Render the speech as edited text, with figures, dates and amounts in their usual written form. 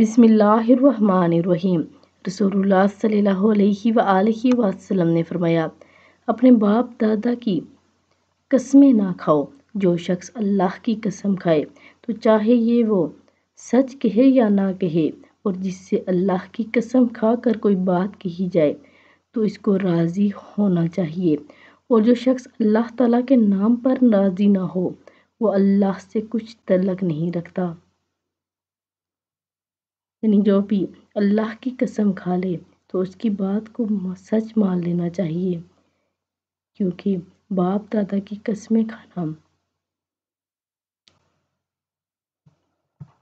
बिस्मिल्लाहिर्रहमानिर्रहीम। रसूलुल्लाह सल्लल्लाहु अलैहि वालेहि वसल्लम ने फरमाया, अपने बाप दादा की कसमें ना खाओ। जो शख्स अल्लाह की कसम खाए तो चाहे ये वो सच कहे या ना कहे, और जिससे अल्लाह की कसम खा कर कोई बात कही जाए तो इसको राज़ी होना चाहिए। और जो शख्स अल्लाह ताला के नाम पर राज़ी ना हो वो अल्लाह से कुछ तलक नहीं रखता। यानी जो भी अल्लाह की कसम खा ले तो उसकी बात को सच मान लेना चाहिए, क्योंकि बाप दादा की कसमें खाना